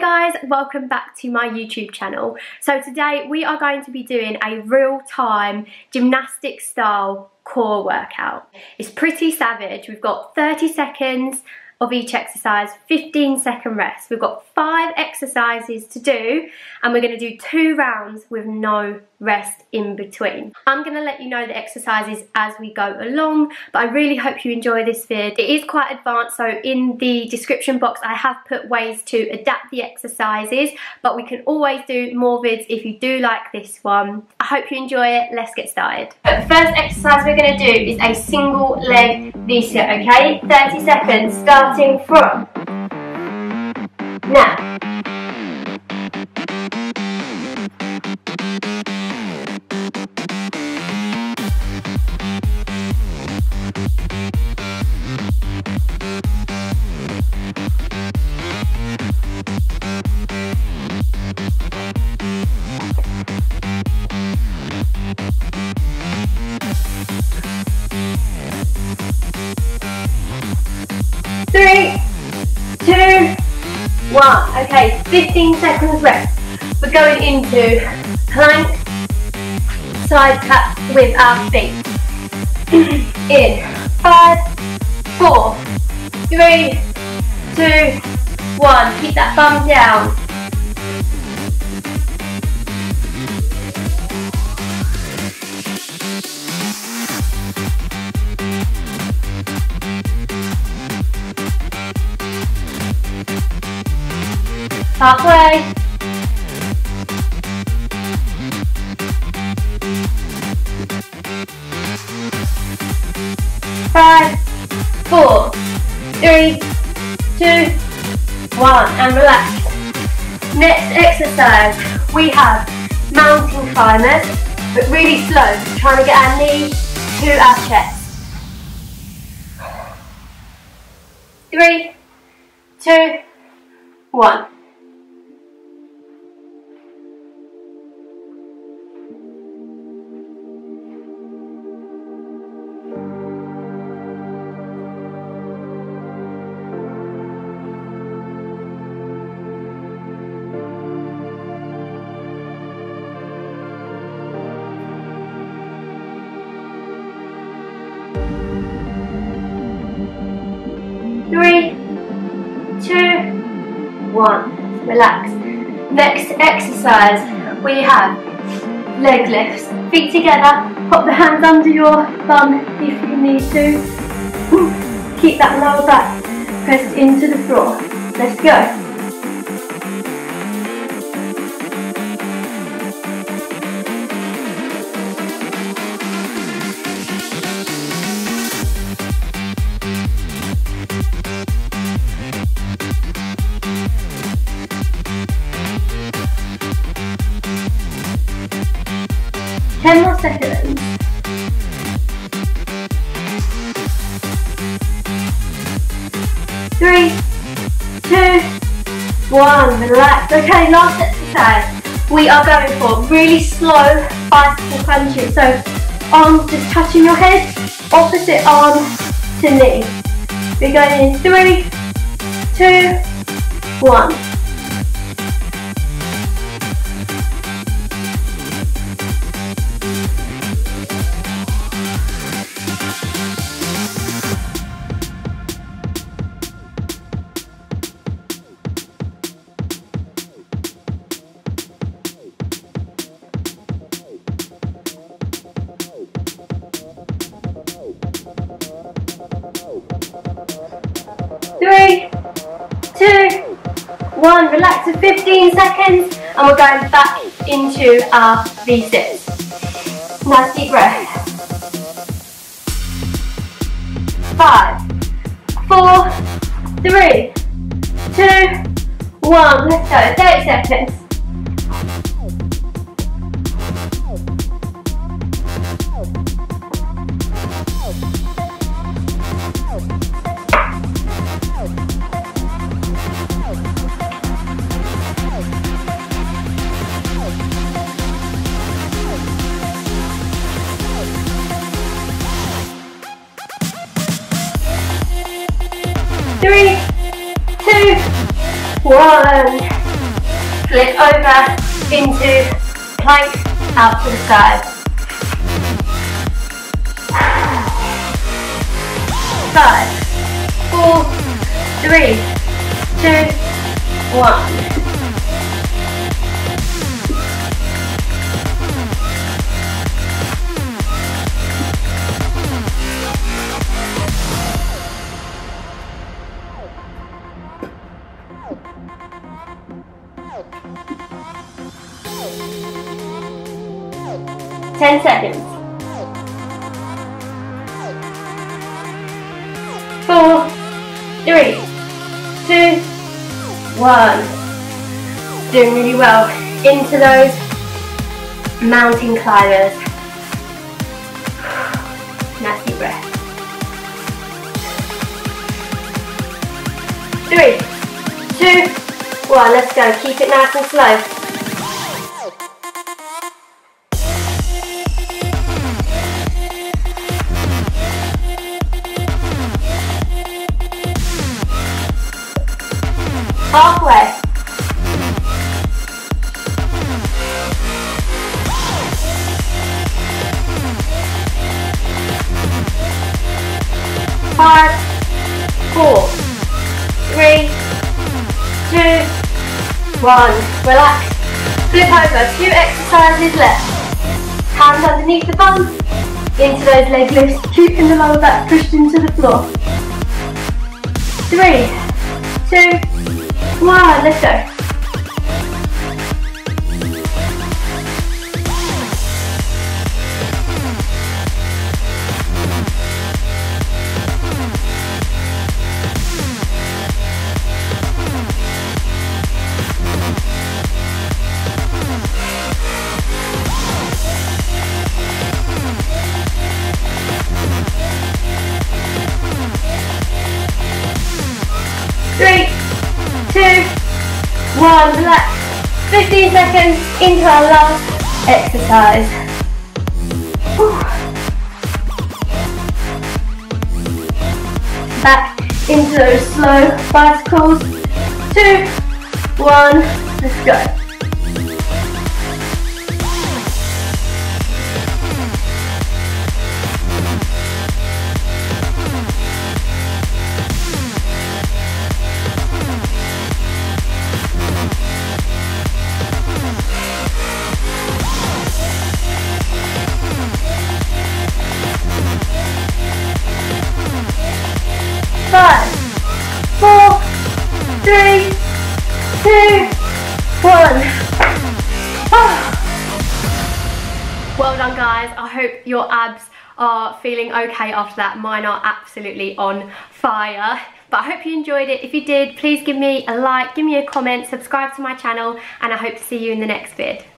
Hey guys, welcome back to my YouTube channel. So today we are going to be doing a real-time gymnastic style core workout. It's pretty savage. We've got 30 seconds of each exercise, 15-second rest. We've got 5 exercises to do and we're going to do 2 rounds with no rest in between. I'm going to let you know the exercises as we go along, but I really hope you enjoy this vid. It is quite advanced, so in the description box I have put ways to adapt the exercises, but we can always do more vids if you do like this one. I hope you enjoy it. Let's get started. The first exercise we're going to do is a single leg V-sit, okay? 30 seconds starting from now. One. Okay, 15 seconds rest. We're going into plank, side taps with our feet. In 5, 4, 3, 2, 1. Keep that bum down. Halfway. Five, four, three, two, one, and relax. Next exercise, we have mountain climbers, but really slow, trying to get our knee to our chest. 3, 2, 1. Relax. Next exercise, we have leg lifts. Feet together, pop the hands under your bum if you need to. Keep that lower back pressed into the floor. Let's go. One, relax. Okay, last exercise. We are going for really slow bicycle crunches. So arms just touching your head, opposite arm to knee. We're going in 3, 2, 1. Relax for 15 seconds and we're going back into our V-sits. Nice deep breath. 5, 4, 3, 2, 1. Let's go. 30 seconds. One. split over into plank out to the side. Five, four, three, two, one. Ten seconds. 4, 3, 2, 1. Doing really well into those mountain climbers. Nice deep breath. 3, 2, 1. Let's go. Keep it nice and slow. Halfway. 5, 4, 3, 2, 1. Relax. Flip over. 2 exercises left. Hands underneath the bum. Into those leg lifts. Keeping the lower back pushed into the floor. 3, 2, 1, let's go. Relax. 15 seconds into our last exercise. Whew. Back into those slow bicycles. 2, 1, let's go. I hope your abs are feeling okay after that. Mine are absolutely on fire. But I hope you enjoyed it. If you did, please give me a like, give me a comment, subscribe to my channel, and I hope to see you in the next vid.